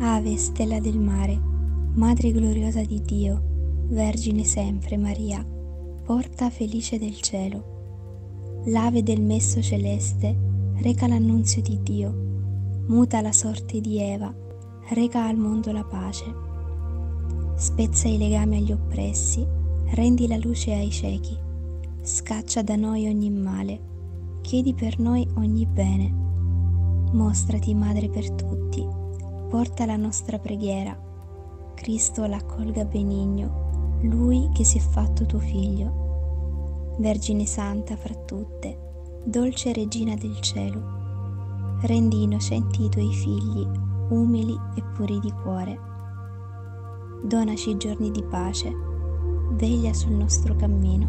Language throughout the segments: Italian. Ave Stella del Mare, Madre gloriosa di Dio, Vergine sempre Maria, porta felice del cielo. L'Ave del Messo Celeste reca l'annunzio di Dio, muta la sorte di Eva, reca al mondo la pace. Spezza i legami agli oppressi, rendi la luce ai ciechi, scaccia da noi ogni male, chiedi per noi ogni bene. Mostrati madre per tutti, porta la nostra preghiera. Cristo l'accolga benigno, Lui che si è fatto tuo Figlio. Vergine Santa fra tutte, dolce Regina del Cielo, rendi innocenti i tuoi figli, umili e puri di cuore. Donaci giorni di pace, veglia sul nostro cammino,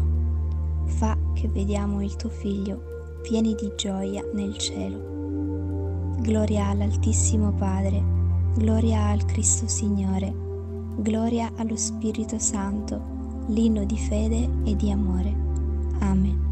fa che vediamo il tuo Figlio pieni di gioia nel cielo. Gloria all'Altissimo Padre, gloria al Cristo Signore, gloria allo Spirito Santo, l'inno di fede e di amore. Amen.